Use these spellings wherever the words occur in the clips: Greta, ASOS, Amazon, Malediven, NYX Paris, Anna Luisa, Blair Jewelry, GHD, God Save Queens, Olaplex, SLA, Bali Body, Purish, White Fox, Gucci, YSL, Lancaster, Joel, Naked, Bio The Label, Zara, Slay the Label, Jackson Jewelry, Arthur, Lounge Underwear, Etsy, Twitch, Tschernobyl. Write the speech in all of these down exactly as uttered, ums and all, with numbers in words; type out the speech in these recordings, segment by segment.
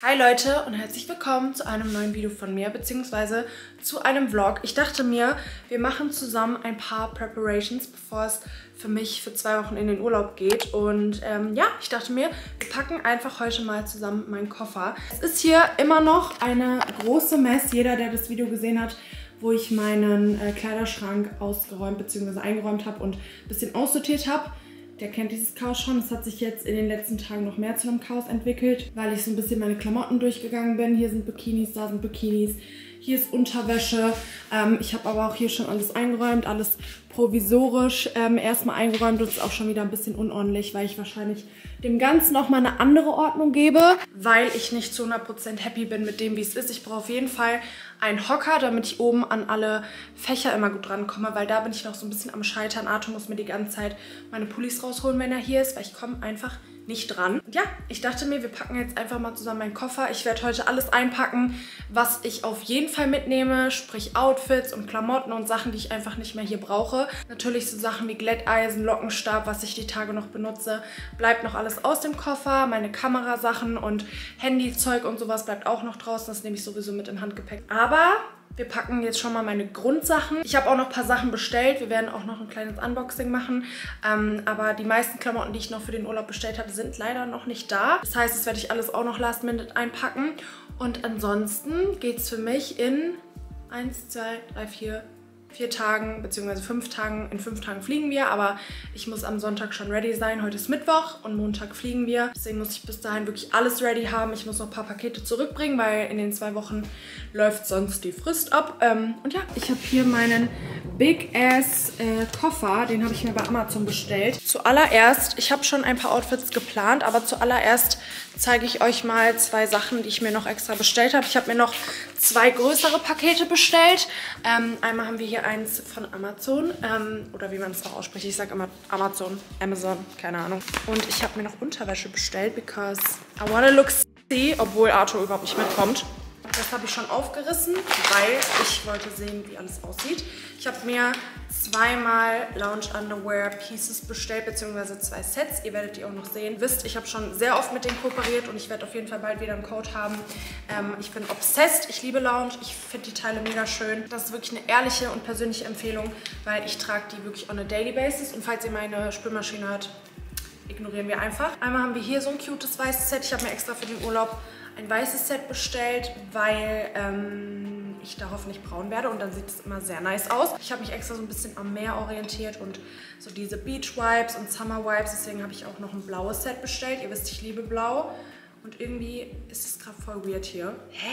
Hi Leute und herzlich willkommen zu einem neuen Video von mir, beziehungsweise zu einem Vlog. Ich dachte mir, wir machen zusammen ein paar Preparations, bevor es für mich für zwei Wochen in den Urlaub geht. Und ähm, ja, ich dachte mir, wir packen einfach heute mal zusammen meinen Koffer. Es ist hier immer noch eine große Mess. Jeder, der das Video gesehen hat, wo ich meinen äh, Kleiderschrank ausgeräumt bzw. eingeräumt habe und ein bisschen aussortiert habe. Der kennt dieses Chaos schon. Es hat sich jetzt in den letzten Tagen noch mehr zu einem Chaos entwickelt, weil ich so ein bisschen meine Klamotten durchgegangen bin. Hier sind Bikinis, da sind Bikinis, hier ist Unterwäsche. Ähm, ich habe aber auch hier schon alles eingeräumt, alles provisorisch ähm, erstmal eingeräumt. Das ist auch schon wieder ein bisschen unordentlich, weil ich wahrscheinlich dem Ganzen nochmal eine andere Ordnung gebe, weil ich nicht zu hundert Prozent happy bin mit dem, wie es ist. Ich brauche auf jeden Fall einen Hocker, damit ich oben an alle Fächer immer gut rankomme, weil da bin ich noch so ein bisschen am Scheitern. Arthur muss mir die ganze Zeit meine Pullis rausholen, wenn er hier ist, weil ich komme einfach nicht dran. Und ja, ich dachte mir, wir packen jetzt einfach mal zusammen meinen Koffer. Ich werde heute alles einpacken, was ich auf jeden Fall mitnehme, sprich Outfits und Klamotten und Sachen, die ich einfach nicht mehr hier brauche. Natürlich so Sachen wie Glätteisen, Lockenstab, was ich die Tage noch benutze, bleibt noch alles aus dem Koffer, meine Kamerasachen und Handyzeug und sowas bleibt auch noch draußen. Das nehme ich sowieso mit im Handgepäck. Aber wir packen jetzt schon mal meine Grundsachen. Ich habe auch noch ein paar Sachen bestellt. Wir werden auch noch ein kleines Unboxing machen. Ähm, aber die meisten Klamotten, die ich noch für den Urlaub bestellt habe, sind leider noch nicht da. Das heißt, das werde ich alles auch noch last minute einpacken. Und ansonsten geht es für mich in eins, zwei, drei, vier... vier Tagen bzw. fünf Tagen, in fünf Tagen fliegen wir, aber ich muss am Sonntag schon ready sein. Heute ist Mittwoch und Montag fliegen wir. Deswegen muss ich bis dahin wirklich alles ready haben. Ich muss noch ein paar Pakete zurückbringen, weil in den zwei Wochen läuft sonst die Frist ab. Ähm, und ja, ich habe hier meinen Big Ass äh, Koffer. Den habe ich mir bei Amazon bestellt. Zuallererst, ich habe schon ein paar Outfits geplant, aber zuallererst zeige ich euch mal zwei Sachen, die ich mir noch extra bestellt habe. Ich habe mir noch zwei größere Pakete bestellt. Ähm, einmal haben wir hier eins von Amazon ähm, oder wie man es noch ausspricht. Ich sage immer Amazon, Amazon, keine Ahnung. Und ich habe mir noch Unterwäsche bestellt, because I wanna look sexy, obwohl Arthur überhaupt nicht mitkommt. Das habe ich schon aufgerissen, weil ich wollte sehen, wie alles aussieht. Ich habe mir zweimal Lounge Underwear Pieces bestellt, beziehungsweise zwei Sets. Ihr werdet die auch noch sehen. Wisst, ich habe schon sehr oft mit denen kooperiert und ich werde auf jeden Fall bald wieder einen Code haben. Ähm, ich bin obsessed. Ich liebe Lounge. Ich finde die Teile mega schön. Das ist wirklich eine ehrliche und persönliche Empfehlung, weil ich trage die wirklich on a daily basis. Und falls ihr meine Spülmaschine hört, ignorieren wir einfach. Einmal haben wir hier so ein cutes weißes Set. Ich habe mir extra für den Urlaub ein weißes Set bestellt, weil ähm, ich da hoffentlich braun werde und dann sieht es immer sehr nice aus. Ich habe mich extra so ein bisschen am Meer orientiert und so diese Beach Vibes und Summer Vibes, deswegen habe ich auch noch ein blaues Set bestellt. Ihr wisst, ich liebe blau und irgendwie ist es gerade voll weird hier. Hä?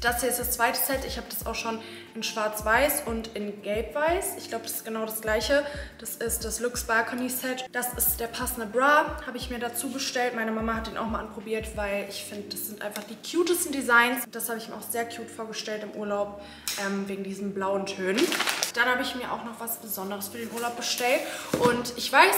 Das hier ist das zweite Set. Ich habe das auch schon in schwarz-weiß und in gelb-weiß. Ich glaube, das ist genau das gleiche. Das ist das Luxe Balcony Set. Das ist der passende Bra. Habe ich mir dazu bestellt. Meine Mama hat den auch mal anprobiert, weil ich finde, das sind einfach die cutesten Designs. Das habe ich mir auch sehr cute vorgestellt im Urlaub, ähm, wegen diesen blauen Tönen. Dann habe ich mir auch noch was Besonderes für den Urlaub bestellt. Und ich weiß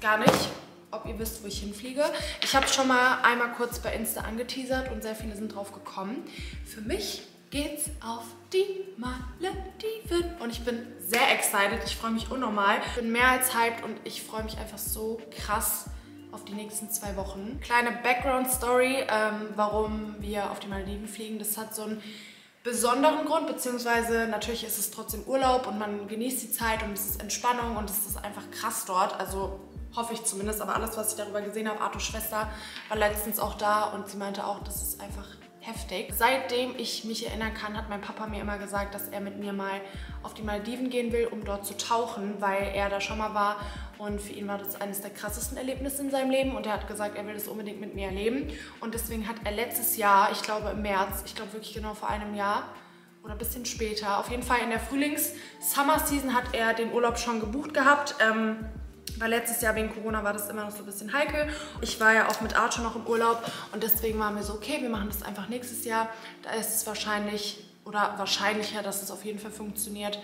gar nicht, ob ihr wisst, wo ich hinfliege. Ich habe schon mal einmal kurz bei Insta angeteasert und sehr viele sind drauf gekommen. Für mich geht's auf die Malediven und ich bin sehr excited. Ich freue mich unnormal. Ich bin mehr als hyped und ich freue mich einfach so krass auf die nächsten zwei Wochen. Kleine Background-Story, ähm, warum wir auf die Malediven fliegen. Das hat so einen besonderen Grund, beziehungsweise natürlich ist es trotzdem Urlaub und man genießt die Zeit und es ist Entspannung und es ist einfach krass dort. Also hoffe ich zumindest, aber alles, was ich darüber gesehen habe, Arthurs Schwester war letztens auch da und sie meinte auch, das ist einfach heftig. Seitdem ich mich erinnern kann, hat mein Papa mir immer gesagt, dass er mit mir mal auf die Malediven gehen will, um dort zu tauchen, weil er da schon mal war und für ihn war das eines der krassesten Erlebnisse in seinem Leben und er hat gesagt, er will das unbedingt mit mir erleben und deswegen hat er letztes Jahr, ich glaube im März, ich glaube wirklich genau vor einem Jahr, oder ein bisschen später, auf jeden Fall in der Frühlings-Summer-Season hat er den Urlaub schon gebucht gehabt, ähm, weil letztes Jahr wegen Corona war das immer noch so ein bisschen heikel. Ich war ja auch mit Arthur noch im Urlaub und deswegen waren wir so, okay, wir machen das einfach nächstes Jahr. Da ist es wahrscheinlich oder wahrscheinlicher, dass es auf jeden Fall funktioniert.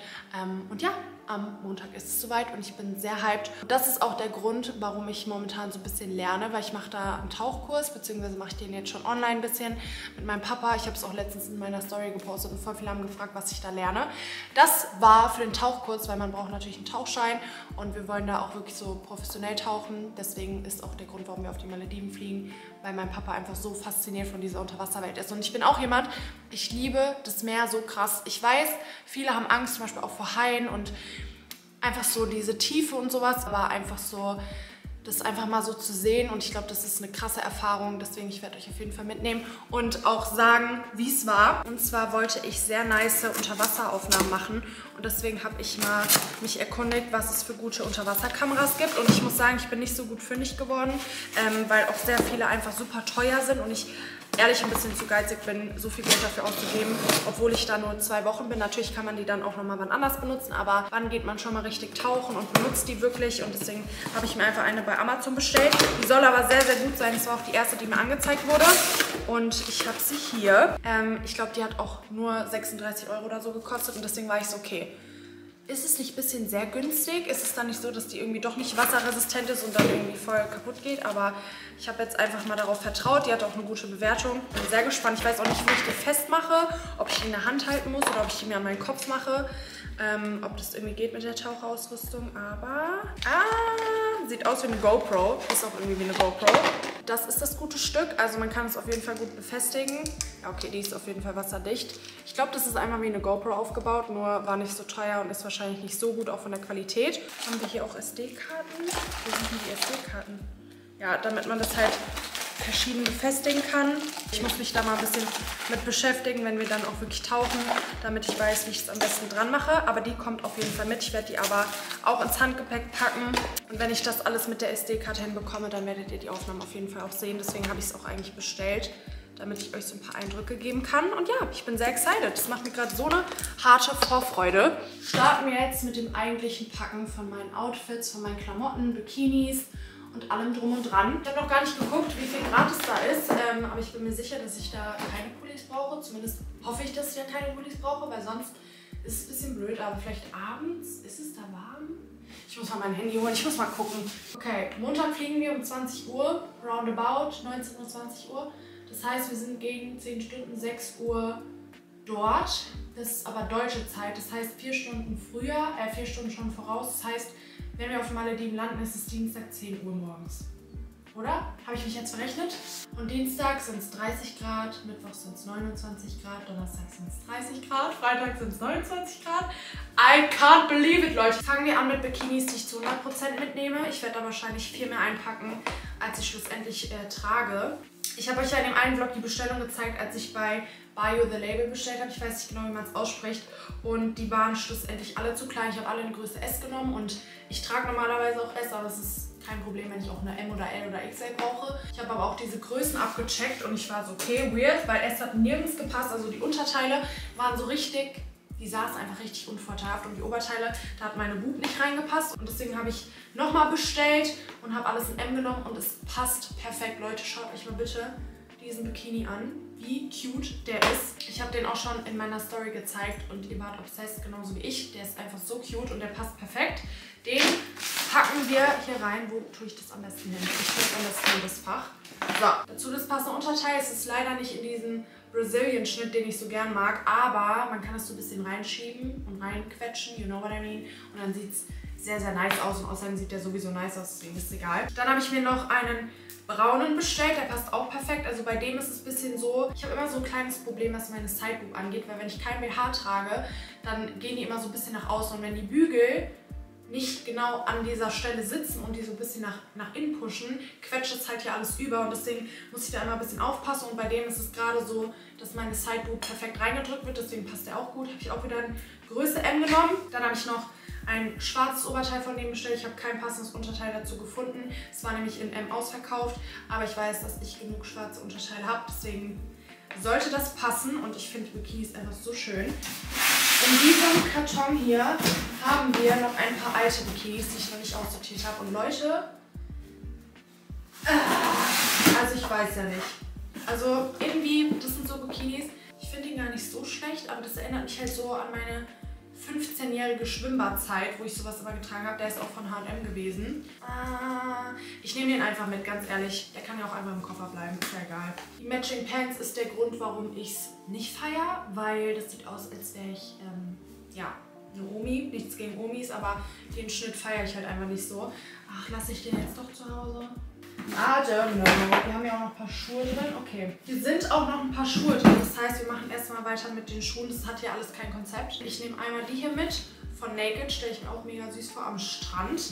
Und ja, Am Montag ist es soweit und ich bin sehr hyped. Das ist auch der Grund, warum ich momentan so ein bisschen lerne, weil ich mache da einen Tauchkurs, beziehungsweise mache ich den jetzt schon online ein bisschen mit meinem Papa. Ich habe es auch letztens in meiner Story gepostet und voll viele haben gefragt, was ich da lerne. Das war für den Tauchkurs, weil man braucht natürlich einen Tauchschein und wir wollen da auch wirklich so professionell tauchen. Deswegen ist auch der Grund, warum wir auf die Malediven fliegen, weil mein Papa einfach so fasziniert von dieser Unterwasserwelt ist. Und ich bin auch jemand, ich liebe das Meer so krass. Ich weiß, viele haben Angst zum Beispiel auch vor Haien und einfach so diese Tiefe und sowas, aber einfach so, das einfach mal so zu sehen und ich glaube, das ist eine krasse Erfahrung, deswegen ich werde euch auf jeden Fall mitnehmen und auch sagen, wie es war. Und zwar wollte ich sehr nice Unterwasseraufnahmen machen und deswegen habe ich mal mich erkundigt, was es für gute Unterwasserkameras gibt und ich muss sagen, ich bin nicht so gut fündig geworden, ähm, weil auch sehr viele einfach super teuer sind und ich ehrlich ein bisschen zu geizig bin, so viel Geld dafür auszugeben, obwohl ich da nur zwei Wochen bin. Natürlich kann man die dann auch nochmal wann anders benutzen, aber wann geht man schon mal richtig tauchen und benutzt die wirklich und deswegen habe ich mir einfach eine bei Amazon bestellt. Die soll aber sehr, sehr gut sein. Das war auch die erste, die mir angezeigt wurde und ich habe sie hier. Ähm, ich glaube, die hat auch nur sechsunddreißig Euro oder so gekostet und deswegen war ich so, okay, ist es nicht ein bisschen sehr günstig? Ist es dann nicht so, dass die irgendwie doch nicht wasserresistent ist und dann irgendwie voll kaputt geht? Aber ich habe jetzt einfach mal darauf vertraut. Die hat auch eine gute Bewertung. Bin sehr gespannt. Ich weiß auch nicht, wo ich die festmache, ob ich die in der Hand halten muss oder ob ich die mir an meinen Kopf mache. Ähm, ob das irgendwie geht mit der Taucherausrüstung. Aber... Ah! Sieht aus wie eine GoPro. Ist auch irgendwie wie eine GoPro. Das ist das gute Stück. Also man kann es auf jeden Fall gut befestigen. Ja, okay, die ist auf jeden Fall wasserdicht. Ich glaube, das ist einmal wie eine GoPro aufgebaut, nur war nicht so teuer und ist wahrscheinlich nicht so gut, auch von der Qualität. Haben wir hier auch S D-Karten? Wo sind denn die S D-Karten? Ja, damit man das halt verschieden befestigen kann. Ich muss mich da mal ein bisschen mit beschäftigen, wenn wir dann auch wirklich tauchen, damit ich weiß, wie ich es am besten dran mache. Aber die kommt auf jeden Fall mit. Ich werde die aber auch ins Handgepäck packen. Und wenn ich das alles mit der S D-Karte hinbekomme, dann werdet ihr die Aufnahmen auf jeden Fall auch sehen. Deswegen habe ich es auch eigentlich bestellt, damit ich euch so ein paar Eindrücke geben kann. Und ja, ich bin sehr excited. Das macht mir gerade so eine harte Vorfreude. Starten wir jetzt mit dem eigentlichen Packen von meinen Outfits, von meinen Klamotten, Bikinis und allem drum und dran. Ich habe noch gar nicht geguckt, wie viel gratis da ist, ähm, aber ich bin mir sicher, dass ich da keine Pullis brauche. Zumindest hoffe ich, dass ich da keine Pullis brauche, weil sonst ist es ein bisschen blöd. Aber vielleicht abends? Ist es da warm? Ich muss mal mein Handy holen, ich muss mal gucken. Okay, Montag fliegen wir um zwanzig Uhr, roundabout, neunzehn Uhr, zwanzig Uhr. Das heißt, wir sind gegen zehn Stunden, sechs Uhr dort. Das ist aber deutsche Zeit, das heißt vier Stunden früher, äh vier Stunden schon voraus. Das heißt, wenn wir auf Malediven landen, ist es Dienstag zehn Uhr morgens. Oder? Habe ich mich jetzt verrechnet? Und Dienstag sind es dreißig Grad, Mittwoch sind es neunundzwanzig Grad, Donnerstag sind es dreißig Grad, Freitag sind es neunundzwanzig Grad. I can't believe it, Leute. Fangen wir an mit Bikinis, die ich zu hundert Prozent mitnehme. Ich werde da wahrscheinlich viel mehr einpacken, als ich schlussendlich äh, trage. Ich habe euch ja in dem einen Vlog die Bestellung gezeigt, als ich bei Bio The Label bestellt habe. Ich weiß nicht genau, wie man es ausspricht. Und die waren schlussendlich alle zu klein. Ich habe alle in Größe S genommen und ich trage normalerweise auch S, aber das ist kein Problem, wenn ich auch eine M oder L oder X L brauche. Ich habe aber auch diese Größen abgecheckt und ich war so, okay, weird, weil S hat nirgends gepasst. Also die Unterteile waren so richtig, die saß einfach richtig unvorteilhaft und die Oberteile, da hat meine Bub nicht reingepasst. Und deswegen habe ich nochmal bestellt und habe alles in M genommen und es passt perfekt. Leute, schaut euch mal bitte diesen Bikini an, wie cute der ist. Ich habe den auch schon in meiner Story gezeigt und ihr wart obsessed, genauso wie ich. Der ist einfach so cute und der passt perfekt. Den packen wir hier rein. Wo tue ich das am besten hin? Ich tue das am besten in das Fach. So, dazu das passende Unterteil. Es ist leider nicht in diesem Brazilian-Schnitt, den ich so gern mag, aber man kann es so ein bisschen reinschieben und reinquetschen, you know what I mean? Und dann sieht es sehr, sehr nice aus und außerdem sieht der sowieso nice aus, deswegen ist es egal. Dann habe ich mir noch einen braunen bestellt, der passt auch perfekt. Also bei dem ist es ein bisschen so, ich habe immer so ein kleines Problem, was meine Sideboob angeht, weil wenn ich kein B H trage, dann gehen die immer so ein bisschen nach außen und wenn die Bügel nicht genau an dieser Stelle sitzen und die so ein bisschen nach, nach innen pushen, quetscht es halt hier alles über und deswegen muss ich da immer ein bisschen aufpassen und bei dem ist es gerade so, dass meine Sideboob perfekt reingedrückt wird, deswegen passt der auch gut. Habe ich auch wieder eine Größe M genommen. Dann habe ich noch ein schwarzes Oberteil von dem bestellt. Ich habe kein passendes Unterteil dazu gefunden. Es war nämlich in M ausverkauft, aber ich weiß, dass ich genug schwarze Unterteile habe, deswegen sollte das passen und ich finde Bikinis einfach so schön. In diesem Karton hier haben wir noch ein paar alte Bikinis, die ich noch nicht aussortiert habe. Und Leute, also ich weiß ja nicht. Also irgendwie, das sind so Bikinis. Ich finde ihn gar nicht so schlecht, aber das erinnert mich halt so an meine fünfzehnjährige Schwimmbadzeit, wo ich sowas immer getragen habe. Der ist auch von H und M gewesen. Ah, ich nehme den einfach mit, ganz ehrlich. Der kann ja auch einfach im Koffer bleiben, ist ja egal. Die Matching Pants ist der Grund, warum ich es nicht feiere, weil das sieht aus, als wäre ich, ähm, ja, eine Omi. Nichts gegen Omis, aber den Schnitt feiere ich halt einfach nicht so. Ach, lasse ich den jetzt doch zu Hause? I don't know. Wir haben ja auch noch ein paar Schuhe drin. Okay. Hier sind auch noch ein paar Schuhe drin. Das heißt, wir machen erstmal weiter mit den Schuhen. Das hat ja alles kein Konzept. Ich nehme einmal die hier mit. Von Naked stelle ich mir auch mega süß vor am Strand.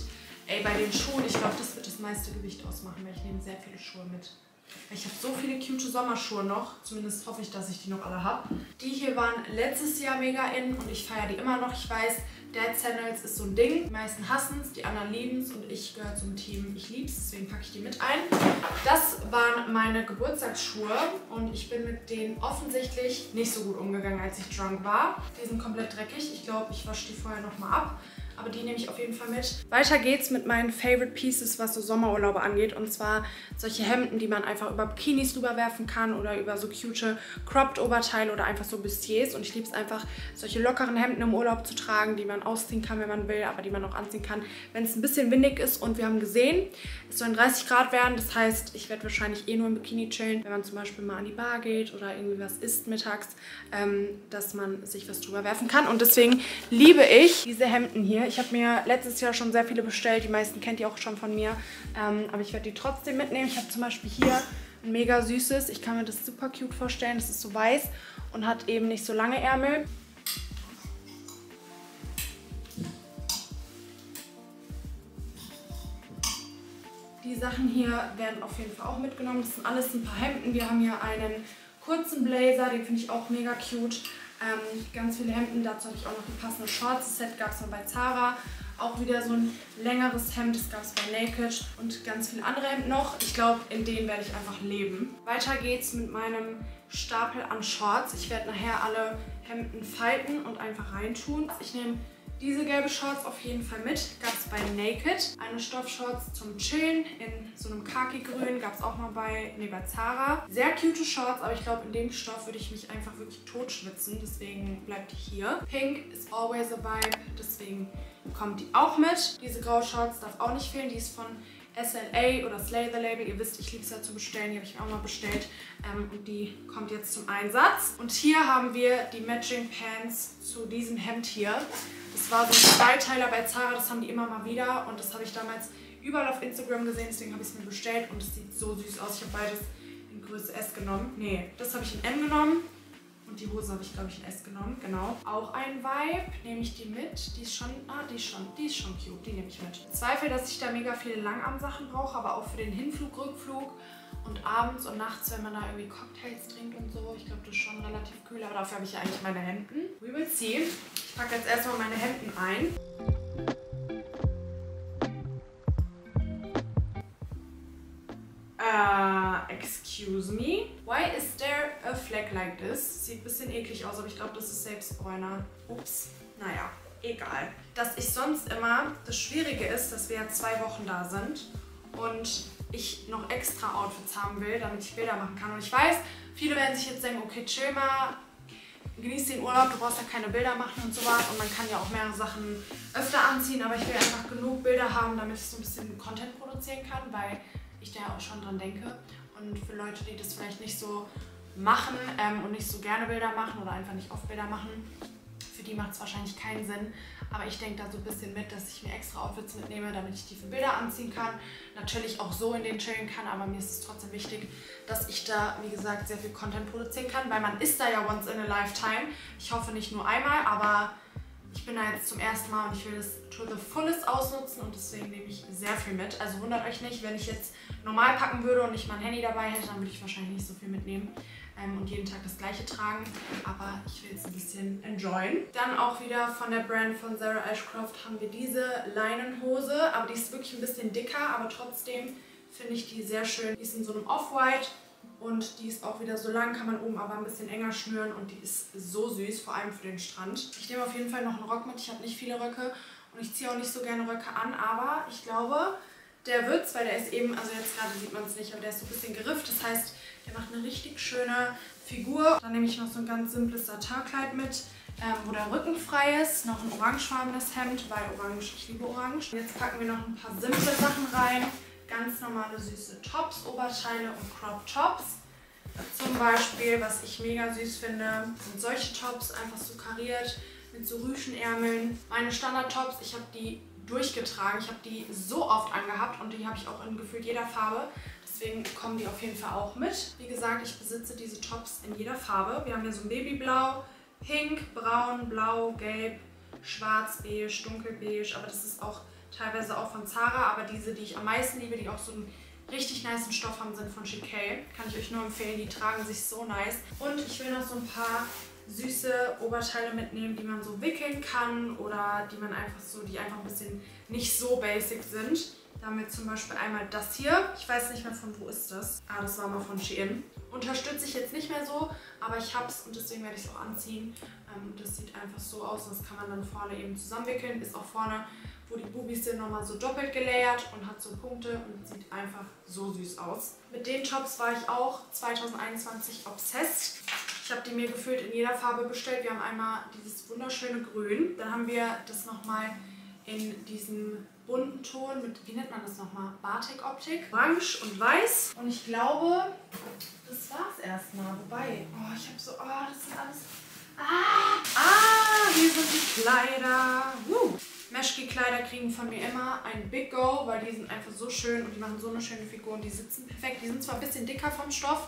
Ey, bei den Schuhen, ich glaube, das wird das meiste Gewicht ausmachen, weil ich nehme sehr viele Schuhe mit. Ich habe so viele cute Sommerschuhe noch. Zumindest hoffe ich, dass ich die noch alle habe. Die hier waren letztes Jahr mega in und ich feiere die immer noch. Ich weiß, Dad Sandals ist so ein Ding. Die meisten hassen es, die anderen lieben es und ich gehöre zum Team. Ich liebe es, deswegen packe ich die mit ein. Das waren meine Geburtstagsschuhe und ich bin mit denen offensichtlich nicht so gut umgegangen, als ich drunk war. Die sind komplett dreckig. Ich glaube, ich wasche die vorher nochmal ab. Aber die nehme ich auf jeden Fall mit. Weiter geht's mit meinen Favorite Pieces, was so Sommerurlaube angeht. Und zwar solche Hemden, die man einfach über Bikinis drüber werfen kann oder über so cute Cropped-Oberteile oder einfach so Bustiers. Und ich liebe es einfach, solche lockeren Hemden im Urlaub zu tragen, die man ausziehen kann, wenn man will, aber die man auch anziehen kann, wenn es ein bisschen windig ist. Und wir haben gesehen, es sollen dreißig Grad werden. Das heißt, ich werde wahrscheinlich eh nur im Bikini chillen, wenn man zum Beispiel mal an die Bar geht oder irgendwie was isst mittags, ähm, dass man sich was drüber werfen kann. Und deswegen liebe ich diese Hemden hier. Ich habe mir letztes Jahr schon sehr viele bestellt. Die meisten kennt ihr auch schon von mir. Ähm, aber ich werde die trotzdem mitnehmen. Ich habe zum Beispiel hier ein mega süßes. Ich kann mir das super cute vorstellen. Das ist so weiß und hat eben nicht so lange Ärmel. Die Sachen hier werden auf jeden Fall auch mitgenommen. Das sind alles ein paar Hemden. Wir haben hier einen kurzen Blazer. Den finde ich auch mega cute. Ähm, ganz viele Hemden, dazu habe ich auch noch die passende Shorts. Das Set gab es dann bei Zara. Auch wieder so ein längeres Hemd, das gab es bei Naked. Und ganz viele andere Hemden noch. Ich glaube, in denen werde ich einfach leben. Weiter geht's mit meinem Stapel an Shorts. Ich werde nachher alle Hemden falten und einfach reintun. Ich nehme diese gelbe Shorts auf jeden Fall mit. Gab es bei Naked. Eine Stoffshorts zum Chillen in so einem Khaki-Grün. Gab es auch mal bei, nee, bei Zara. Sehr cute Shorts, aber ich glaube, in dem Stoff würde ich mich einfach wirklich totschwitzen. Deswegen bleibt die hier. Pink is always a vibe. Deswegen kommt die auch mit. Diese graue Shorts darf auch nicht fehlen. Die ist von S L A oder Slay the Label. Ihr wisst, ich liebe es ja zu bestellen. Die habe ich mir auch mal bestellt. Ähm, und die kommt jetzt zum Einsatz. Und hier haben wir die Matching Pants zu diesem Hemd hier. Das war so ein Zweiteiler bei Zara, das haben die immer mal wieder und das habe ich damals überall auf Instagram gesehen, deswegen habe ich es mir bestellt und es sieht so süß aus. Ich habe beides in Größe S genommen. Nee, das habe ich in M genommen und die Hose habe ich, glaube ich, in S genommen, genau. Auch ein Vibe, nehme ich die mit. Die ist schon, ah, die ist schon, die ist schon cute, die nehme ich mit. Ich zweifle, dass ich da mega viele Langarmsachen brauche, aber auch für den Hinflug, Rückflug und abends und nachts, wenn man da irgendwie Cocktails trinkt und so. Ich glaube, das ist schon relativ kühl, aber dafür habe ich ja eigentlich meine Hemden. We will see. Ich packe jetzt erstmal meine Hemden ein. Uh, excuse me. Why is there a flag like this? Sieht ein bisschen eklig aus, aber ich glaube, das ist Selbstbräuner. Ups, naja, egal. Dass ich sonst immer, das Schwierige ist, dass wir ja zwei Wochen da sind und ich noch extra Outfits haben will, damit ich Bilder machen kann. Und ich weiß, viele werden sich jetzt denken, okay, chill mal. Genieß den Urlaub, du brauchst ja keine Bilder machen und sowas und man kann ja auch mehrere Sachen öfter anziehen, aber ich will einfach genug Bilder haben, damit ich so ein bisschen Content produzieren kann, weil ich da ja auch schon dran denke. Und für Leute, die das vielleicht nicht so machen ähm, und nicht so gerne Bilder machen oder einfach nicht oft Bilder machen, für die macht es wahrscheinlich keinen Sinn, aber ich denke da so ein bisschen mit, dass ich mir extra Outfits mitnehme, damit ich die für Bilder anziehen kann, natürlich auch so in den chillen kann, aber mir ist es trotzdem wichtig, dass ich da, wie gesagt, sehr viel Content produzieren kann, weil man ist da ja once in a lifetime, ich hoffe nicht nur einmal, aber ich bin da jetzt zum ersten Mal und ich will das to the fullest ausnutzen und deswegen nehme ich sehr viel mit, also wundert euch nicht, wenn ich jetzt normal packen würde und nicht mein Handy dabei hätte, dann würde ich wahrscheinlich nicht so viel mitnehmen. Ähm, und jeden Tag das gleiche tragen, aber ich will jetzt ein bisschen enjoyen. Dann auch wieder von der Brand von Sarah Ashcroft haben wir diese Leinenhose, aber die ist wirklich ein bisschen dicker, aber trotzdem finde ich die sehr schön. Die ist in so einem Off-White und die ist auch wieder so lang, kann man oben aber ein bisschen enger schnüren und die ist so süß, vor allem für den Strand. Ich nehme auf jeden Fall noch einen Rock mit, ich habe nicht viele Röcke und ich ziehe auch nicht so gerne Röcke an, aber ich glaube, der wird's, weil der ist eben, also jetzt gerade sieht man es nicht, aber der ist so ein bisschen gerifft, das heißt, der macht eine richtig schöne Figur. Dann nehme ich noch so ein ganz simples Satin-Kleid mit. ähm, wo der Rücken frei ist. Noch ein orangefarbenes Hemd, weil orange, ich liebe orange. Jetzt packen wir noch ein paar simple Sachen rein. Ganz normale süße Tops, Oberteile und Crop Tops. Zum Beispiel, was ich mega süß finde, sind solche Tops, einfach so kariert, mit so Rüschenärmeln. Meine Standard-Tops, ich habe die durchgetragen. Ich habe die so oft angehabt und die habe ich auch in gefühlt jeder Farbe. Deswegen kommen die auf jeden Fall auch mit. Wie gesagt, ich besitze diese Tops in jeder Farbe. Wir haben hier so ein Babyblau, Pink, Braun, Blau, Gelb, Schwarz, Beige, Dunkelbeige. Aber das ist auch teilweise auch von Zara. Aber diese, die ich am meisten liebe, die auch so einen richtig niceen Stoff haben, sind von Chic. Kann ich euch nur empfehlen. Die tragen sich so nice. Und ich will noch so ein paar süße Oberteile mitnehmen, die man so wickeln kann oder die man einfach so, die einfach ein bisschen nicht so basic sind. Da haben wir zum Beispiel einmal das hier. Ich weiß nicht mehr von wo ist das. Ah, das war mal von Shein. Unterstütze ich jetzt nicht mehr so, aber ich hab's und deswegen werde ich es auch anziehen. Ähm, das sieht einfach so aus und das kann man dann vorne eben zusammenwickeln. Ist auch vorne, wo die Bubis sind, nochmal so doppelt gelayert und hat so Punkte und sieht einfach so süß aus. Mit den Tops war ich auch zweitausendeinundzwanzig obsessed. Ich habe die mir gefühlt in jeder Farbe bestellt. Wir haben einmal dieses wunderschöne Grün. Dann haben wir das nochmal in diesem bunten Ton mit, wie nennt man das nochmal? Batik-Optik. Orange und Weiß. Und ich glaube, das war's erstmal. Wobei, oh, ich habe so, oh, das ist alles. Ah, ah, hier sind die Kleider. Uh. Meschki-Kleider kriegen von mir immer ein Big Go, weil die sind einfach so schön und die machen so eine schöne Figur und die sitzen perfekt. Die sind zwar ein bisschen dicker vom Stoff,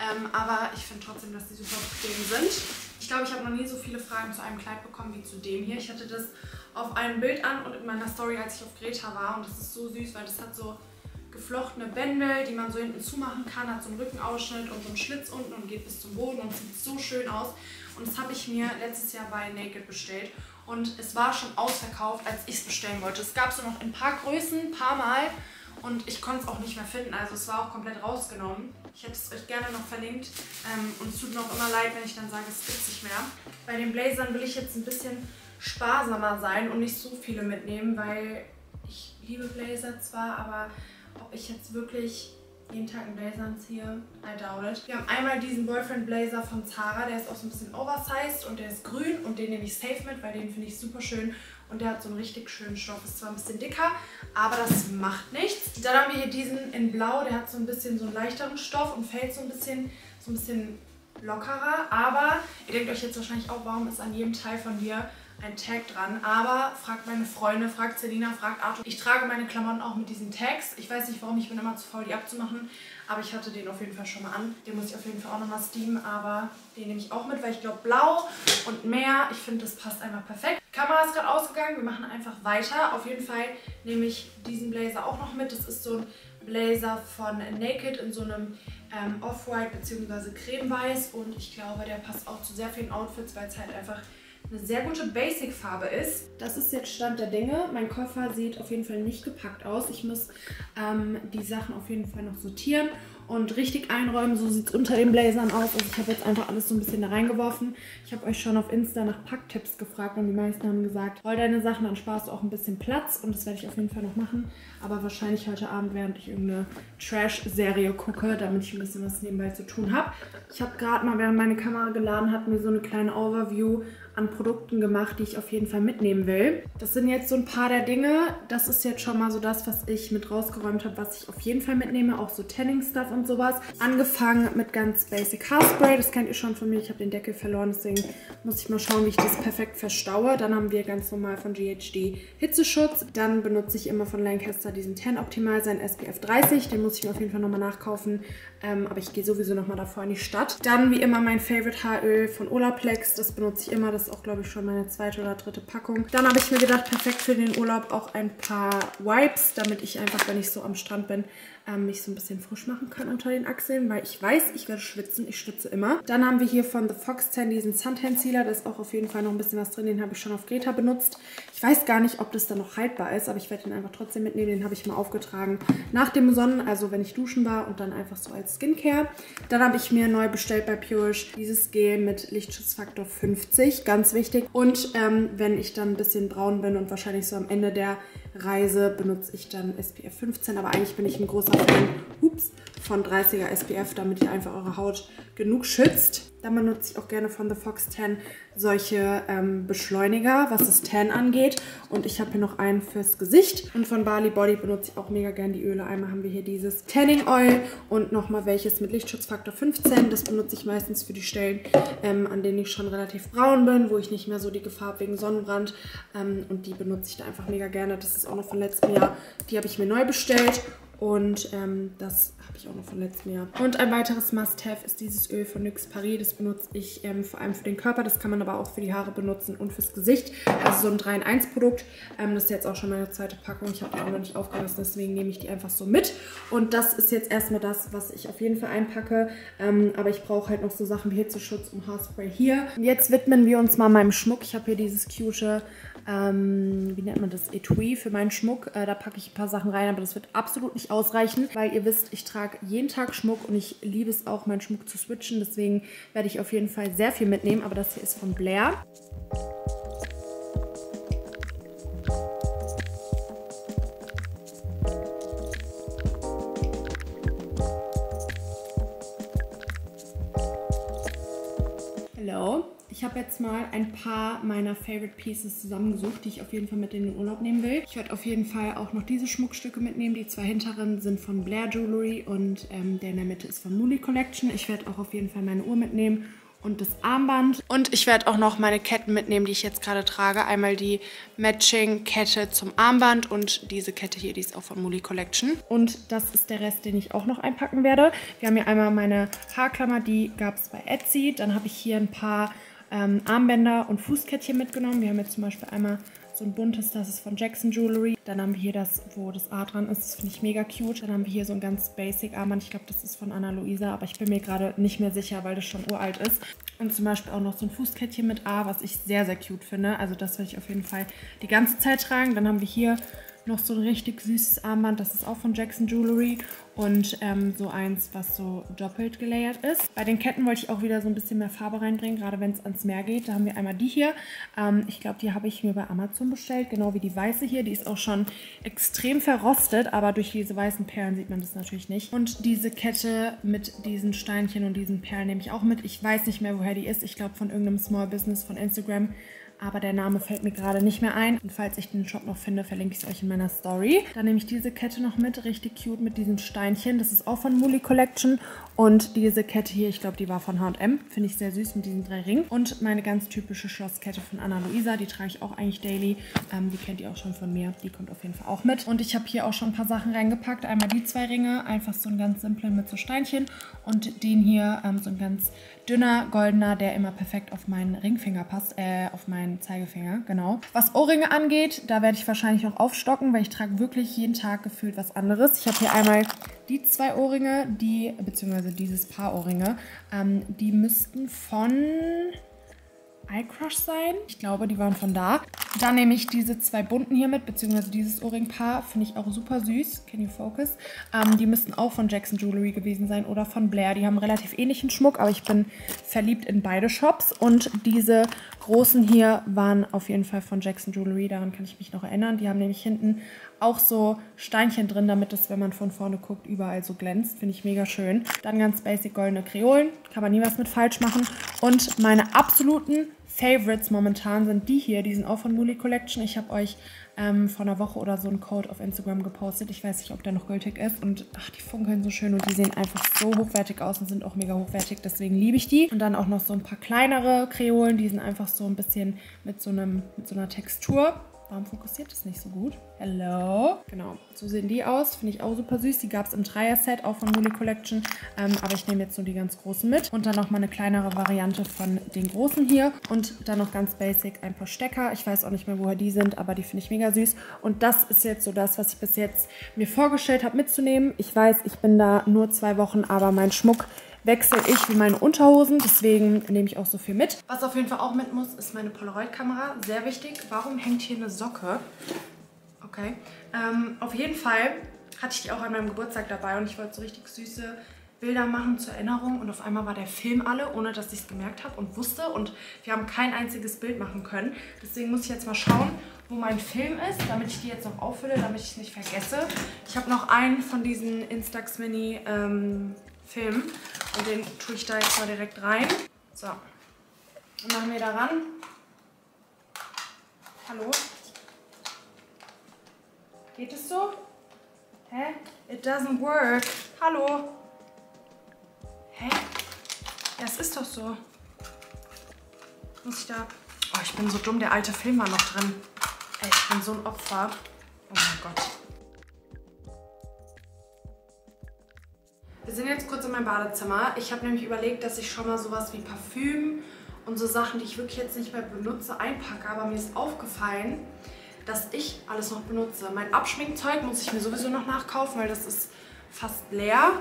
ähm, aber ich finde trotzdem, dass die super bequem sind. Ich glaube, ich habe noch nie so viele Fragen zu einem Kleid bekommen wie zu dem hier. Ich hatte das auf einem Bild an und in meiner Story, als ich auf Greta war, und das ist so süß, weil das hat so geflochtene Bändel, die man so hinten zumachen kann, hat so einen Rückenausschnitt und so einen Schlitz unten und geht bis zum Boden und sieht so schön aus. Und das habe ich mir letztes Jahr bei Naked bestellt. Und es war schon ausverkauft, als ich es bestellen wollte. Es gab so noch in ein paar Größen, ein paar Mal. Und ich konnte es auch nicht mehr finden. Also es war auch komplett rausgenommen. Ich hätte es euch gerne noch verlinkt. Ähm, und es tut mir auch immer leid, wenn ich dann sage, es gibt es nicht mehr. Bei den Blazern will ich jetzt ein bisschen sparsamer sein und nicht so viele mitnehmen. Weil ich liebe Blazer zwar, aber ob ich jetzt wirklich jeden Tag einen Blazer anziehe, I doubt it. Wir haben einmal diesen Boyfriend Blazer von Zara, der ist auch so ein bisschen oversized und der ist grün und den nehme ich safe mit, weil den finde ich super schön und der hat so einen richtig schönen Stoff, ist zwar ein bisschen dicker, aber das macht nichts. Dann haben wir hier diesen in Blau, der hat so ein bisschen so einen leichteren Stoff und fällt so ein bisschen, so ein bisschen lockerer, aber ihr denkt euch jetzt wahrscheinlich auch, warum ist an jedem Teil von mir ein Tag dran, aber fragt meine Freunde, fragt Selina, fragt Arthur. Ich trage meine Klamotten auch mit diesen Tags. Ich weiß nicht warum, ich bin immer zu faul, die abzumachen, aber ich hatte den auf jeden Fall schon mal an. Den muss ich auf jeden Fall auch nochmal steamen, aber den nehme ich auch mit, weil ich glaube blau und mehr, ich finde das passt einfach perfekt. Die Kamera ist gerade ausgegangen, wir machen einfach weiter. Auf jeden Fall nehme ich diesen Blazer auch noch mit. Das ist so ein Blazer von Naked in so einem ähm, Off-White bzw. Cremeweiß und ich glaube, der passt auch zu sehr vielen Outfits, weil es halt einfach eine sehr gute Basic-Farbe ist. Das ist jetzt Stand der Dinge. Mein Koffer sieht auf jeden Fall nicht gepackt aus. Ich muss ähm, die Sachen auf jeden Fall noch sortieren und richtig einräumen. So sieht es unter den Blazern aus. Also ich habe jetzt einfach alles so ein bisschen da reingeworfen. Ich habe euch schon auf Insta nach Packtipps gefragt und die meisten haben gesagt, roll deine Sachen, dann sparst du auch ein bisschen Platz. Und das werde ich auf jeden Fall noch machen. Aber wahrscheinlich heute Abend, während ich irgendeine Trash-Serie gucke, damit ich ein bisschen was nebenbei zu tun habe. Ich habe gerade mal, während meine Kamera geladen hat, mir so eine kleine Overview an Produkten gemacht, die ich auf jeden Fall mitnehmen will. Das sind jetzt so ein paar der Dinge. Das ist jetzt schon mal so das, was ich mit rausgeräumt habe, was ich auf jeden Fall mitnehme. Auch so Tanning-Stuff und sowas. Angefangen mit ganz basic Haarspray. Das kennt ihr schon von mir. Ich habe den Deckel verloren, deswegen muss ich mal schauen, wie ich das perfekt verstaue. Dann haben wir ganz normal von G H D Hitzeschutz. Dann benutze ich immer von Lancaster diesen Tan Optimizer in S P F dreißig. Den muss ich mir auf jeden Fall nochmal nachkaufen. Ähm, aber ich gehe sowieso nochmal davor in die Stadt. Dann wie immer mein Favorite Haaröl von Olaplex. Das benutze ich immer. Das auch, glaube ich, schon meine zweite oder dritte Packung. Dann habe ich mir gedacht, perfekt für den Urlaub auch ein paar Wipes, damit ich einfach, wenn ich so am Strand bin, ähm, mich so ein bisschen frisch machen kann unter den Achseln, weil ich weiß, ich werde schwitzen. Ich schwitze immer. Dann haben wir hier von The Foxtan diesen Suntan Sealer. Da ist auch auf jeden Fall noch ein bisschen was drin. Den habe ich schon auf Greta benutzt. Ich weiß gar nicht, ob das dann noch haltbar ist, aber ich werde den einfach trotzdem mitnehmen. Den habe ich mal aufgetragen nach dem Sonnen, also wenn ich duschen war und dann einfach so als Skincare. Dann habe ich mir neu bestellt bei Purish dieses Gel mit Lichtschutzfaktor fünfzig. Ganz wichtig. Und ähm, wenn ich dann ein bisschen braun bin und wahrscheinlich so am Ende der Reise benutze ich dann S P F fünfzehn. Aber eigentlich bin ich ein großer Fan, ups, von dreißiger S P F, damit ihr einfach eure Haut genug schützt. Dann benutze ich auch gerne von The Foxtan solche ähm, Beschleuniger, was das Tan angeht. Und ich habe hier noch einen fürs Gesicht. Und von Bali Body benutze ich auch mega gerne die Öle. Einmal haben wir hier dieses Tanning Oil und nochmal welches mit Lichtschutzfaktor fünfzehn. Das benutze ich meistens für die Stellen, ähm, an denen ich schon relativ braun bin, wo ich nicht mehr so die Gefahr habe wegen Sonnenbrand. Ähm, und die benutze ich da einfach mega gerne. Das ist auch noch von letztem Jahr. Die habe ich mir neu bestellt. Und ähm, das habe ich auch noch von letztem Jahr. Und ein weiteres Must-Have ist dieses Öl von N Y X Paris. Das benutze ich ähm, vor allem für den Körper. Das kann man aber auch für die Haare benutzen und fürs Gesicht. Also so ein drei in eins Produkt. Ähm, das ist jetzt auch schon meine zweite Packung. Ich habe die auch noch nicht aufgelassen, deswegen nehme ich die einfach so mit. Und das ist jetzt erstmal das, was ich auf jeden Fall einpacke. Ähm, aber ich brauche halt noch so Sachen wie Hitzeschutz und Haarspray hier. Und jetzt widmen wir uns mal meinem Schmuck. Ich habe hier dieses cute... Ähm, wie nennt man das, Etui für meinen Schmuck. Äh, da packe ich ein paar Sachen rein, aber das wird absolut nicht ausreichen, weil ihr wisst, ich trage jeden Tag Schmuck und ich liebe es auch, meinen Schmuck zu switchen. Deswegen werde ich auf jeden Fall sehr viel mitnehmen, aber das hier ist von Blair. Hello. Ich habe jetzt mal ein paar meiner Favorite Pieces zusammengesucht, die ich auf jeden Fall mit in den Urlaub nehmen will. Ich werde auf jeden Fall auch noch diese Schmuckstücke mitnehmen. Die zwei hinteren sind von Blair Jewelry und ähm, der in der Mitte ist von Muli Collection. Ich werde auch auf jeden Fall meine Uhr mitnehmen und das Armband. Und ich werde auch noch meine Ketten mitnehmen, die ich jetzt gerade trage. Einmal die Matching-Kette zum Armband und diese Kette hier, die ist auch von Muli Collection. Und das ist der Rest, den ich auch noch einpacken werde. Wir haben hier einmal meine Haarklammer, die gab es bei Etsy. Dann habe ich hier ein paar... Ähm, Armbänder und Fußkettchen mitgenommen. Wir haben jetzt zum Beispiel einmal so ein buntes, das ist von Jackson Jewelry. Dann haben wir hier das, wo das A dran ist, das finde ich mega cute. Dann haben wir hier so ein ganz basic Armband, ich glaube das ist von Anna Luisa, aber ich bin mir gerade nicht mehr sicher, weil das schon uralt ist. Und zum Beispiel auch noch so ein Fußkettchen mit A, was ich sehr, sehr cute finde. Also das werde ich auf jeden Fall die ganze Zeit tragen. Dann haben wir hier noch so ein richtig süßes Armband, das ist auch von Jackson Jewelry und ähm, so eins, was so doppelt gelayert ist. Bei den Ketten wollte ich auch wieder so ein bisschen mehr Farbe reinbringen, gerade wenn es ans Meer geht. Da haben wir einmal die hier, ähm, ich glaube die habe ich mir bei Amazon bestellt, genau wie die weiße hier. Die ist auch schon extrem verrostet, aber durch diese weißen Perlen sieht man das natürlich nicht. Und diese Kette mit diesen Steinchen und diesen Perlen nehme ich auch mit. Ich weiß nicht mehr, woher die ist, ich glaube von irgendeinem Small Business von Instagram. Aber der Name fällt mir gerade nicht mehr ein. Und falls ich den Shop noch finde, verlinke ich es euch in meiner Story. Dann nehme ich diese Kette noch mit, richtig cute mit diesen Steinchen. Das ist auch von Muli Collection. Und diese Kette hier, ich glaube, die war von H und M. Finde ich sehr süß mit diesen drei Ringen. Und meine ganz typische Schlosskette von Anna Luisa. Die trage ich auch eigentlich daily. Ähm, die kennt ihr auch schon von mir. Die kommt auf jeden Fall auch mit. Und ich habe hier auch schon ein paar Sachen reingepackt. Einmal die zwei Ringe. Einfach so einen ganz simplen mit so Steinchen. Und den hier, ähm, so ein ganz dünner, goldener, der immer perfekt auf meinen Ringfinger passt. Äh, auf meinen Zeigefinger, genau. Was Ohrringe angeht, da werde ich wahrscheinlich auch aufstocken, weil ich trage wirklich jeden Tag gefühlt was anderes. Ich habe hier einmal die zwei Ohrringe, die, beziehungsweise dieses Paar Ohrringe, ähm, die müssten von iCrush sein. Ich glaube, die waren von da. Dann nehme ich diese zwei bunten hier mit, beziehungsweise dieses Ohrringpaar. Finde ich auch super süß. Can you focus? Ähm, die müssten auch von Jackson Jewelry gewesen sein oder von Blair. Die haben relativ ähnlichen Schmuck, aber ich bin verliebt in beide Shops. Und diese großen hier waren auf jeden Fall von Jackson Jewelry. Daran kann ich mich noch erinnern. Die haben nämlich hinten auch so Steinchen drin, damit das, wenn man von vorne guckt, überall so glänzt. Finde ich mega schön. Dann ganz basic goldene Kreolen. Kann man nie was mit falsch machen. Und meine absoluten Favorites momentan sind die hier, die sind auch von Muli Collection. Ich habe euch ähm, vor einer Woche oder so einen Code auf Instagram gepostet. Ich weiß nicht, ob der noch gültig ist. Und ach, die funkeln so schön und die sehen einfach so hochwertig aus und sind auch mega hochwertig. Deswegen liebe ich die. Und dann auch noch so ein paar kleinere Kreolen. Die sind einfach so ein bisschen mit so, einem, mit so einer Textur. Warum fokussiert das nicht so gut? Hello. Genau, so sehen die aus. Finde ich auch super süß. Die gab es im Dreier-Set, auch von Muli Collection. Ähm, aber ich nehme jetzt nur die ganz großen mit. Und dann nochmal eine kleinere Variante von den großen hier. Und dann noch ganz basic ein paar Stecker. Ich weiß auch nicht mehr, woher die sind, aber die finde ich mega süß. Und das ist jetzt so das, was ich bis jetzt mir vorgestellt habe mitzunehmen. Ich weiß, ich bin da nur zwei Wochen, aber mein Schmuck wechsle ich wie meine Unterhosen, deswegen nehme ich auch so viel mit. Was auf jeden Fall auch mit muss, ist meine Polaroid-Kamera. Sehr wichtig. Warum hängt hier eine Socke? Okay. Ähm, auf jeden Fall hatte ich die auch an meinem Geburtstag dabei und ich wollte so richtig süße Bilder machen zur Erinnerung und auf einmal war der Film alle, ohne dass ich es gemerkt habe und wusste, und wir haben kein einziges Bild machen können. Deswegen muss ich jetzt mal schauen, wo mein Film ist, damit ich die jetzt noch auffülle, damit ich es nicht vergesse. Ich habe noch einen von diesen Instax Mini ähm, Filmen und den tue ich da jetzt mal direkt rein. So, und machen wir da ran. Hallo? Geht es so? Hä? It doesn't work. Hallo? Hä? Ja, es ist doch so. Muss ich da... Oh, ich bin so dumm, der alte Film war noch drin. Ey, ich bin so ein Opfer. Oh mein Gott. Wir sind jetzt kurz in meinem Badezimmer. Ich habe nämlich überlegt, dass ich schon mal sowas wie Parfüm und so Sachen, die ich wirklich jetzt nicht mehr benutze, einpacke. Aber mir ist aufgefallen, dass ich alles noch benutze. Mein Abschminkzeug muss ich mir sowieso noch nachkaufen, weil das ist fast leer.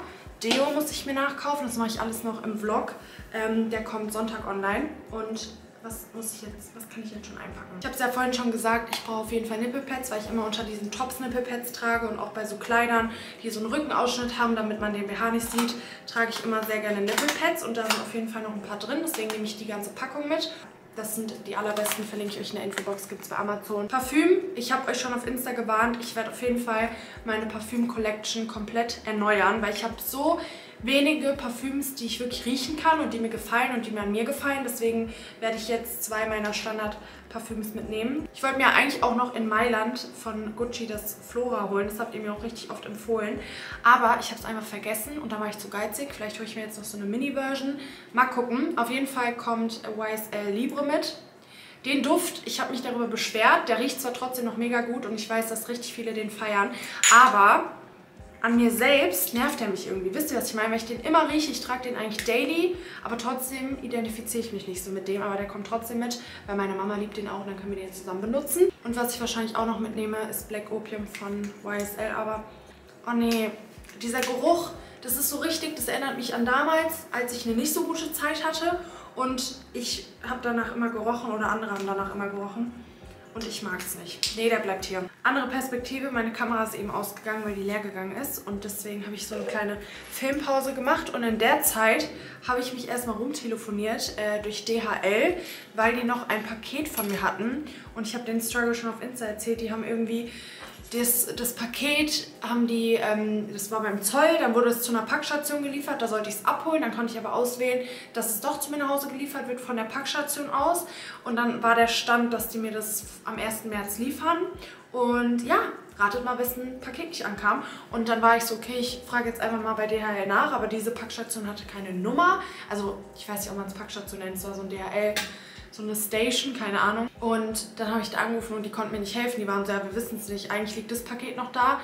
Deo muss ich mir nachkaufen, das mache ich alles noch im Vlog. Ähm, der kommt Sonntag online. Und was muss ich jetzt, was kann ich jetzt schon einpacken? Ich habe es ja vorhin schon gesagt, ich brauche auf jeden Fall Nippelpads, weil ich immer unter diesen Tops Nippelpads trage und auch bei so Kleidern, die so einen Rückenausschnitt haben, damit man den B H nicht sieht, trage ich immer sehr gerne Nippelpads und da sind auf jeden Fall noch ein paar drin, deswegen nehme ich die ganze Packung mit. Das sind die allerbesten, verlinke ich euch in der Infobox, gibt es bei Amazon. Parfüm, ich habe euch schon auf Insta gewarnt, ich werde auf jeden Fall meine Parfüm-Collection komplett erneuern, weil ich habe so wenige Parfüms, die ich wirklich riechen kann und die mir gefallen und die mir an mir gefallen. Deswegen werde ich jetzt zwei meiner Standard-Parfüms mitnehmen. Ich wollte mir eigentlich auch noch in Mailand von Gucci das Flora holen. Das habt ihr mir auch richtig oft empfohlen. Aber ich habe es einfach vergessen und da war ich zu geizig. Vielleicht hole ich mir jetzt noch so eine Mini-Version. Mal gucken. Auf jeden Fall kommt Y S L Libre mit. Den Duft, ich habe mich darüber beschwert. Der riecht zwar trotzdem noch mega gut und ich weiß, dass richtig viele den feiern. Aber... an mir selbst nervt er mich irgendwie. Wisst ihr, was ich meine? Weil ich den immer rieche. Ich trage den eigentlich daily, aber trotzdem identifiziere ich mich nicht so mit dem. Aber der kommt trotzdem mit, weil meine Mama liebt den auch und dann können wir den zusammen benutzen. Und was ich wahrscheinlich auch noch mitnehme, ist Black Opium von Y S L. Aber, oh nee, dieser Geruch, das ist so richtig, das erinnert mich an damals, als ich eine nicht so gute Zeit hatte. Und ich habe danach immer gerochen oder andere haben danach immer gerochen. Und ich mag es nicht. Nee, der bleibt hier. Andere Perspektive, meine Kamera ist eben ausgegangen, weil die leer gegangen ist. Und deswegen habe ich so eine kleine Filmpause gemacht. Und in der Zeit habe ich mich erstmal rumtelefoniert äh, durch D H L, weil die noch ein Paket von mir hatten. Und ich habe den Struggle schon auf Insta erzählt. Die haben irgendwie das, das Paket, haben die, ähm, das war beim Zoll, dann wurde es zu einer Packstation geliefert. Da sollte ich es abholen. Dann konnte ich aber auswählen, dass es doch zu mir nach Hause geliefert wird von der Packstation aus. Und dann war der Stand, dass die mir das am ersten März liefern. Und ja, ratet mal, wessen Paket ich ankam. Und dann war ich so, okay, ich frage jetzt einfach mal bei D H L nach, aber diese Packstation hatte keine Nummer. Also ich weiß nicht, ob man es Packstation nennt, es war so ein D H L, so eine Station, keine Ahnung. Und dann habe ich da angerufen und die konnten mir nicht helfen. Die waren so, ja, wir wissen es nicht, eigentlich liegt das Paket noch da.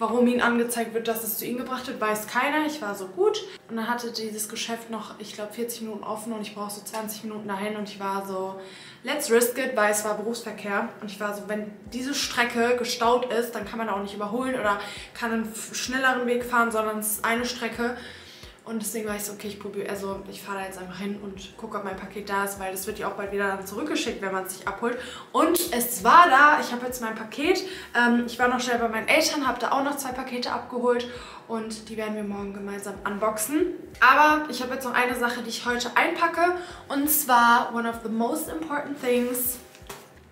Warum ihnen angezeigt wird, dass es zu ihnen gebracht wird, weiß keiner. Ich war so, gut. Und dann hatte dieses Geschäft noch, ich glaube, vierzig Minuten offen und ich brauche so zwanzig Minuten dahin. Und ich war so, let's risk it, weil es war Berufsverkehr. Und ich war so, wenn diese Strecke gestaut ist, dann kann man auch nicht überholen oder kann einen schnelleren Weg fahren, sondern es ist eine Strecke. Und deswegen war ich so, okay, ich probiere, also ich fahre da jetzt einfach hin und gucke, ob mein Paket da ist, weil das wird ja auch bald wieder dann zurückgeschickt, wenn man es sich abholt. Und es war da, ich habe jetzt mein Paket, ähm, ich war noch schnell bei meinen Eltern, habe da auch noch zwei Pakete abgeholt und die werden wir morgen gemeinsam unboxen. Aber ich habe jetzt noch eine Sache, die ich heute einpacke, und zwar one of the most important things,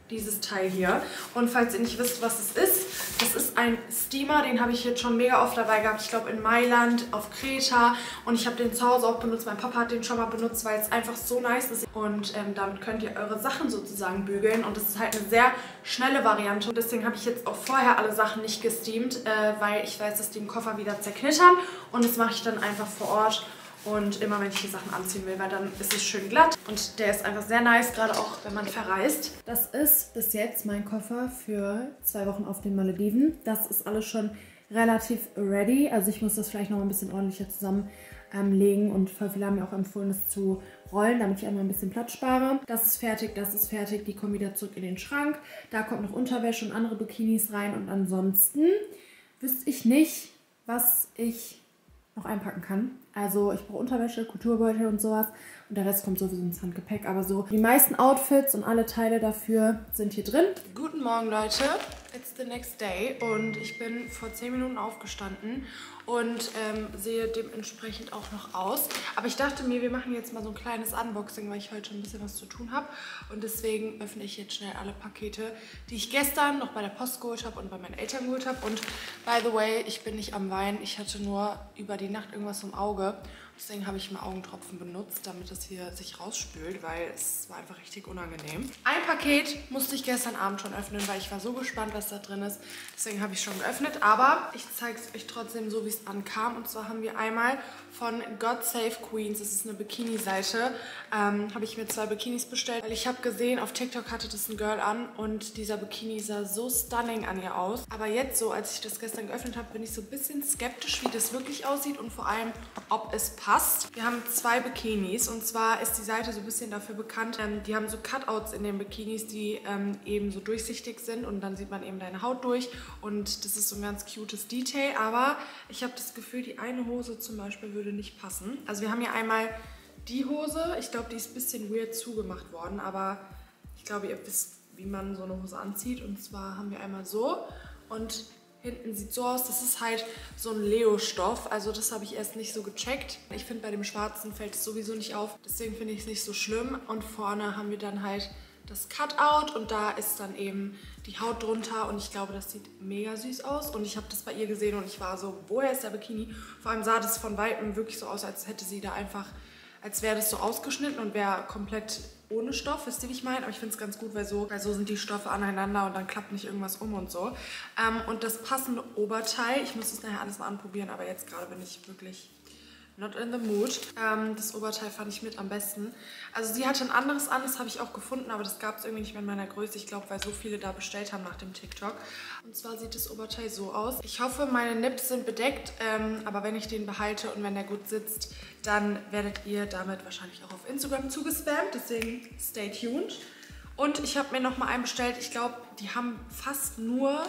dieses Teil hier. Und falls ihr nicht wisst, was es ist, das ist ein Steamer, den habe ich jetzt schon mega oft dabei gehabt. Ich glaube in Mailand, auf Kreta, und ich habe den zu Hause auch benutzt. Mein Papa hat den schon mal benutzt, weil es einfach so nice ist. Und ähm, damit könnt ihr eure Sachen sozusagen bügeln und das ist halt eine sehr schnelle Variante. Deswegen habe ich jetzt auch vorher alle Sachen nicht gesteamt, äh, weil ich weiß, dass die im Koffer wieder zerknittern, und das mache ich dann einfach vor Ort. Und immer, wenn ich die Sachen anziehen will, weil dann ist es schön glatt. Und der ist einfach sehr nice, gerade auch, wenn man verreist. Das ist bis jetzt mein Koffer für zwei Wochen auf den Malediven. Das ist alles schon relativ ready. Also ich muss das vielleicht noch mal ein bisschen ordentlicher zusammenlegen. Ähm, und voll viele haben mir auch empfohlen, das zu rollen, damit ich einmal ein bisschen Platz spare. Das ist fertig, das ist fertig. Die kommen wieder zurück in den Schrank. Da kommt noch Unterwäsche und andere Bikinis rein. Und ansonsten wüsste ich nicht, was ich noch einpacken kann. Also ich brauche Unterwäsche, Kulturbeutel und sowas, und der Rest kommt sowieso ins Handgepäck. Aber so die meisten Outfits und alle Teile dafür sind hier drin. Guten Morgen, Leute. It's it's the next day und ich bin vor zehn Minuten aufgestanden und ähm, sehe dementsprechend auch noch aus. Aber ich dachte mir, wir machen jetzt mal so ein kleines Unboxing, weil ich heute schon ein bisschen was zu tun habe. Und deswegen öffne ich jetzt schnell alle Pakete, die ich gestern noch bei der Post geholt habe und bei meinen Eltern geholt habe. Und by the way, ich bin nicht am Wein. Ich hatte nur über die Nacht irgendwas im Auge. Deswegen habe ich mal Augentropfen benutzt, damit das hier sich rausspült, weil es war einfach richtig unangenehm. Ein Paket musste ich gestern Abend schon öffnen, weil ich war so gespannt, was da drin ist. Deswegen habe ich schon geöffnet, aber ich zeige es euch trotzdem so, wie es ankam. Und zwar haben wir einmal von God Save Queens, das ist eine Bikini-Seite, ähm, habe ich mir zwei Bikinis bestellt, weil ich habe gesehen, auf TikTok hatte das ein Girl an und dieser Bikini sah so stunning an ihr aus. Aber jetzt so, als ich das gestern geöffnet habe, bin ich so ein bisschen skeptisch, wie das wirklich aussieht und vor allem, ob es passt. Wir haben zwei Bikinis und zwar ist die Seite so ein bisschen dafür bekannt, ähm, die haben so Cutouts in den Bikinis, die ähm, eben so durchsichtig sind und dann sieht man eben deine Haut durch und das ist so ein ganz cutes Detail, aber ich habe das Gefühl, die eine Hose zum Beispiel würde nicht passen. Also wir haben hier einmal die Hose, ich glaube, die ist ein bisschen weird zugemacht worden, aber ich glaube, ihr wisst, wie man so eine Hose anzieht und zwar haben wir einmal so und hinten sieht so aus, das ist halt so ein Leo-Stoff, also das habe ich erst nicht so gecheckt. Ich finde, bei dem Schwarzen fällt es sowieso nicht auf, deswegen finde ich es nicht so schlimm. Und vorne haben wir dann halt das Cutout und da ist dann eben die Haut drunter und ich glaube, das sieht mega süß aus. Und ich habe das bei ihr gesehen und ich war so, woher ist der Bikini? Vor allem sah das von Weitem wirklich so aus, als hätte sie da einfach, als wäre das so ausgeschnitten und wäre komplett ohne Stoff, wisst ihr, wie ich meine? Aber ich finde es ganz gut, weil so, weil so sind die Stoffe aneinander und dann klappt nicht irgendwas um und so. Ähm, und das passende Oberteil, ich muss es nachher alles mal anprobieren, aber jetzt gerade bin ich wirklich not in the mood. Ähm, das Oberteil fand ich mit am besten. Also sie hatte ein anderes an, das habe ich auch gefunden, aber das gab es irgendwie nicht mehr in meiner Größe. Ich glaube, weil so viele da bestellt haben nach dem TikTok. Und zwar sieht das Oberteil so aus. Ich hoffe, meine Nips sind bedeckt, ähm, aber wenn ich den behalte und wenn der gut sitzt, dann werdet ihr damit wahrscheinlich auch auf Instagram zugespammt. Deswegen stay tuned. Und ich habe mir nochmal einen bestellt. Ich glaube, die haben fast nur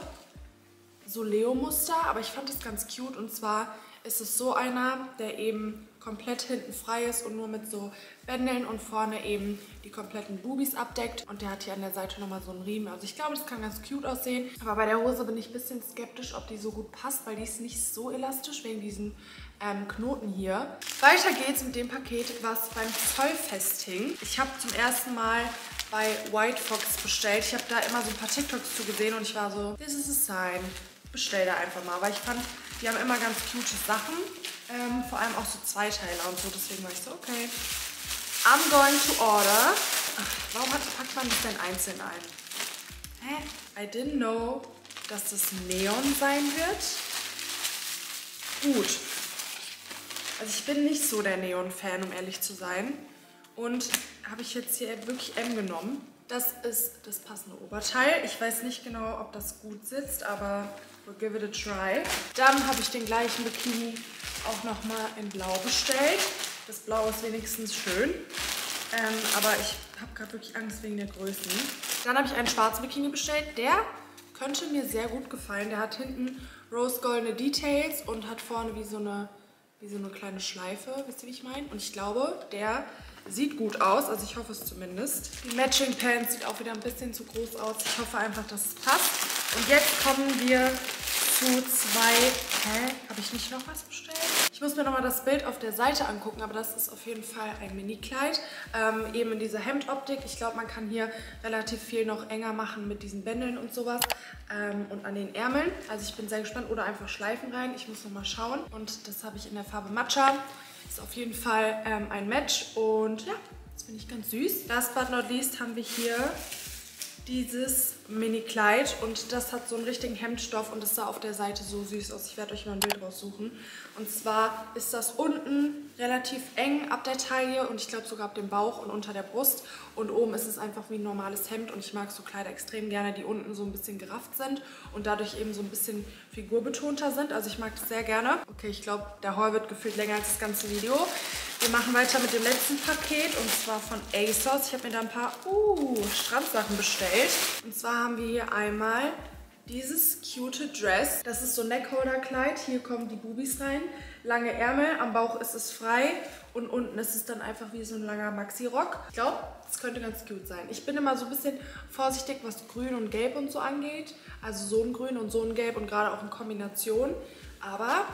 so Leo-Muster, aber ich fand das ganz cute und zwar ist es so einer, der eben komplett hinten frei ist und nur mit so Bändeln und vorne eben die kompletten Bubis abdeckt. Und der hat hier an der Seite nochmal so einen Riemen. Also ich glaube, das kann ganz cute aussehen. Aber bei der Hose bin ich ein bisschen skeptisch, ob die so gut passt, weil die ist nicht so elastisch wegen diesen ähm, Knoten hier. Weiter geht's mit dem Paket, was beim Zollfest hing. Ich habe zum ersten Mal bei White Fox bestellt. Ich habe da immer so ein paar TikToks zu gesehen und ich war so, this is a sign. Bestell da einfach mal, weil ich fand, die haben immer ganz cute Sachen, ähm, vor allem auch so Zweiteiler und so, deswegen war ich so, okay, I'm going to order. Ach, warum packt man das denn einzeln ein? Hä? I didn't know, dass das Neon sein wird. Gut. Also ich bin nicht so der Neon-Fan, um ehrlich zu sein. Und habe ich jetzt hier wirklich M genommen. Das ist das passende Oberteil. Ich weiß nicht genau, ob das gut sitzt, aber we'll give it a try. Dann habe ich den gleichen Bikini auch nochmal in Blau bestellt. Das Blau ist wenigstens schön, ähm, aber ich habe gerade wirklich Angst wegen der Größen. Dann habe ich einen schwarzen Bikini bestellt. Der könnte mir sehr gut gefallen. Der hat hinten rosegoldene Details und hat vorne wie so eine, wie so eine kleine Schleife, wisst ihr, wie ich meine? Und ich glaube, der sieht gut aus, also ich hoffe es zumindest. Die Matching Pants sieht auch wieder ein bisschen zu groß aus. Ich hoffe einfach, dass es passt. Und jetzt kommen wir zu zwei... Hä? Habe ich nicht noch was bestellt? Ich muss mir nochmal das Bild auf der Seite angucken, aber das ist auf jeden Fall ein Mini-Kleid. Ähm, eben in dieser Hemdoptik. Ich glaube, man kann hier relativ viel noch enger machen mit diesen Bändeln und sowas. Ähm, und an den Ärmeln. Also ich bin sehr gespannt. Oder einfach Schleifen rein. Ich muss nochmal schauen. Und das habe ich in der Farbe Matcha. Ist auf jeden Fall ähm, ein Match und ja, das finde ich ganz süß. Last but not least haben wir hier dieses Mini-Kleid und das hat so einen richtigen Hemdstoff und das sah auf der Seite so süß aus. Ich werde euch mal ein Bild raussuchen. Und zwar ist das unten relativ eng ab der Taille und ich glaube sogar ab dem Bauch und unter der Brust. Und oben ist es einfach wie ein normales Hemd und ich mag so Kleider extrem gerne, die unten so ein bisschen gerafft sind und dadurch eben so ein bisschen figurbetonter sind. Also ich mag das sehr gerne. Okay, ich glaube, der Haul wird gefühlt länger als das ganze Video. Wir machen weiter mit dem letzten Paket und zwar von ASOS. Ich habe mir da ein paar uh, Strandsachen bestellt. Und zwar haben wir hier einmal dieses cute Dress. Das ist so ein Neckholder-Kleid. Hier kommen die Bubis rein. lange Ärmel, am Bauch ist es frei und unten ist es dann einfach wie so ein langer Maxi-Rock. Ich glaube, das könnte ganz cute sein. Ich bin immer so ein bisschen vorsichtig, was Grün und Gelb und so angeht. Also so ein Grün und so ein Gelb und gerade auch in Kombination. Aber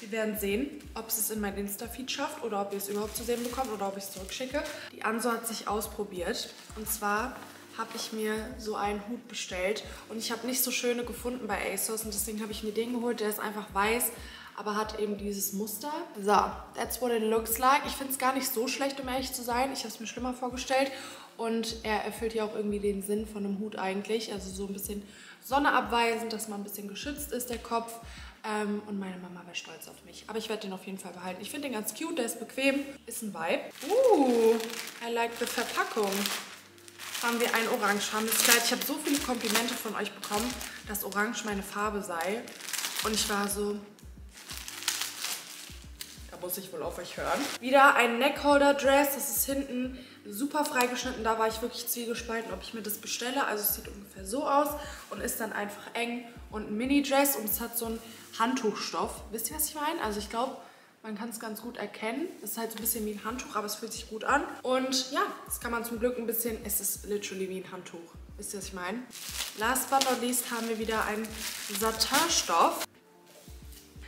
wir werden sehen, ob es es in mein Insta-Feed schafft oder ob ihr es überhaupt zu sehen bekommt oder ob ich es zurückschicke. Die Anso hat sich ausprobiert und zwar habe ich mir so einen Hut bestellt und ich habe nicht so schöne gefunden bei ASOS und deswegen habe ich mir den geholt, der ist einfach weiß, aber hat eben dieses Muster. So, that's what it looks like. Ich finde es gar nicht so schlecht, um ehrlich zu sein. Ich habe es mir schlimmer vorgestellt und er erfüllt ja auch irgendwie den Sinn von einem Hut eigentlich, also so ein bisschen Sonne abweisend, dass man ein bisschen geschützt ist, der Kopf. Ähm, und meine Mama wäre stolz auf mich. Aber ich werde den auf jeden Fall behalten. Ich finde den ganz cute, der ist bequem. Ist ein Vibe. Uh, I like the Verpackung. Haben wir ein orangefarbenes Kleid. Ich habe so viele Komplimente von euch bekommen, dass Orange meine Farbe sei. Und ich war so, da muss ich wohl auf euch hören. Wieder ein Neckholder-Dress. Das ist hinten super freigeschnitten. Da war ich wirklich zwiegespalten, ob ich mir das bestelle. Also es sieht ungefähr so aus und ist dann einfach eng und ein Mini-Dress. Und es hat so einen Handtuchstoff. Wisst ihr, was ich meine? Also ich glaube, man kann es ganz gut erkennen. Es ist halt so ein bisschen wie ein Handtuch, aber es fühlt sich gut an. Und ja, das kann man zum Glück ein bisschen... Es ist literally wie ein Handtuch. Wisst ihr, was ich meine? Last but not least haben wir wieder einen Satinstoff.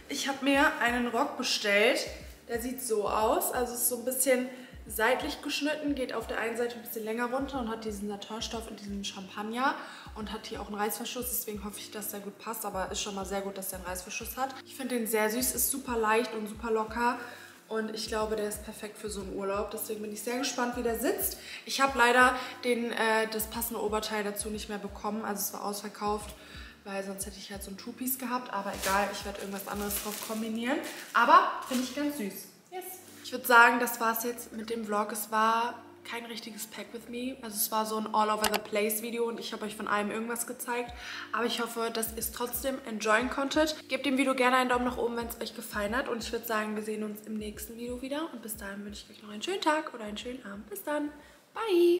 Ich habe mir einen Rock bestellt. Der sieht so aus. Also es ist so ein bisschen seitlich geschnitten, geht auf der einen Seite ein bisschen länger runter und hat diesen Satinstoff und diesen Champagner und hat hier auch einen Reißverschluss, deswegen hoffe ich, dass der gut passt, aber ist schon mal sehr gut, dass der einen Reißverschluss hat. Ich finde den sehr süß, ist super leicht und super locker und ich glaube, der ist perfekt für so einen Urlaub, deswegen bin ich sehr gespannt, wie der sitzt. Ich habe leider den, äh, das passende Oberteil dazu nicht mehr bekommen, also es war ausverkauft, weil sonst hätte ich halt so ein Two-Piece gehabt, aber egal, ich werde irgendwas anderes drauf kombinieren, aber finde ich ganz süß. Yes! Ich würde sagen, das war es jetzt mit dem Vlog. Es war kein richtiges Pack with me. Also es war so ein All-over-the-place-Video und ich habe euch von allem irgendwas gezeigt. Aber ich hoffe, dass ihr es trotzdem enjoyen konntet. Gebt dem Video gerne einen Daumen nach oben, wenn es euch gefallen hat. Und ich würde sagen, wir sehen uns im nächsten Video wieder. Und bis dahin wünsche ich euch noch einen schönen Tag oder einen schönen Abend. Bis dann. Bye!